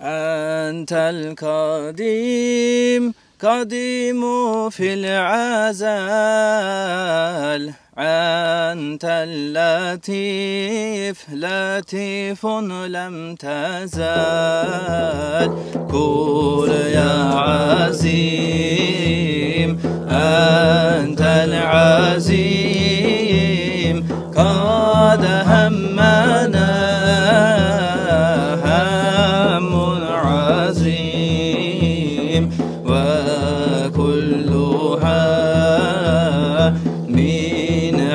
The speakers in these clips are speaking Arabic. Entel kadim, kadimu fil azal. Entel latif, latifun lem tezal. Kul ya azim, entel azim. Kad hemmena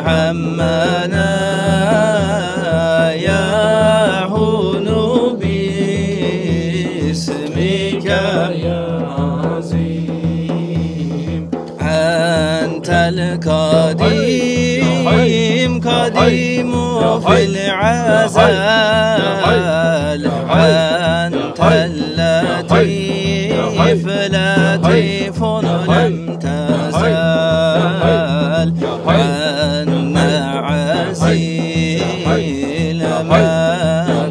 همنا يا حنو باسمك يا عظيم أنت القديم قديم في العزال أنت اللطيف لطيف لم تزال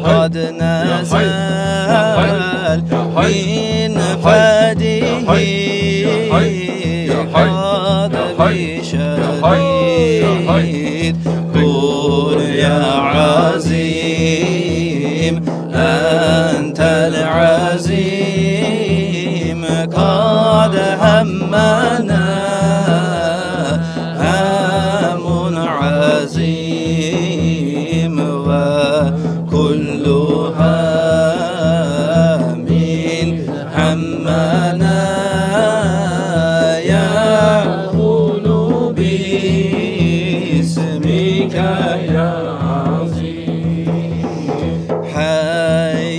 قد نزال من فده قد بشديد قل يا عظيم أنت العظيم قد همنا هم عظيم كلها من همنا يحول باسمك يا عظيم حي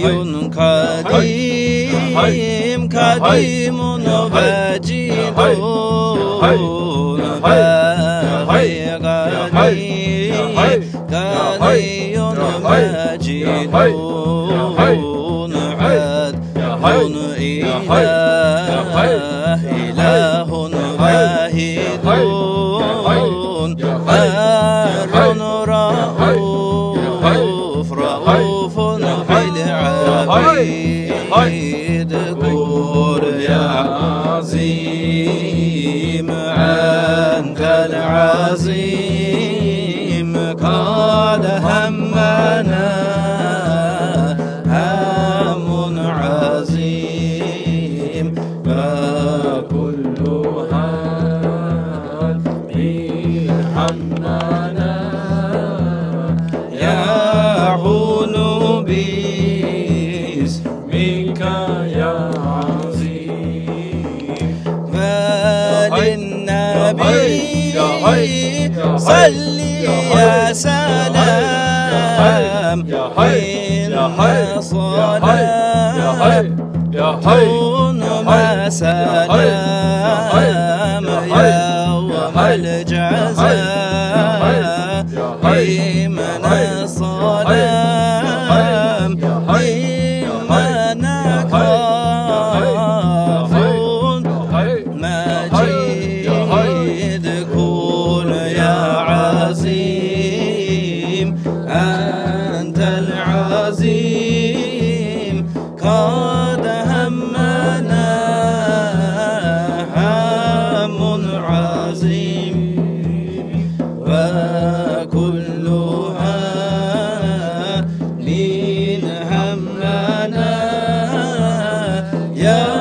قديم قديم وجيد باقي غني مجيدون عدل إله واحدون بار رؤوف رؤوف بالعبيد قل يا عظيم أنت العظيم قد همنا هم عظيم فكلها من همنا يحول باسمك يا عظيم فللنبي صلي يا سلام إن صلاتكن مسلام يوم الجزاء إيمنا صلام إيمنا كاف مجيد قل يا عظيم أنت العظيم قد همنا هم عظيم وكلها من همنا يا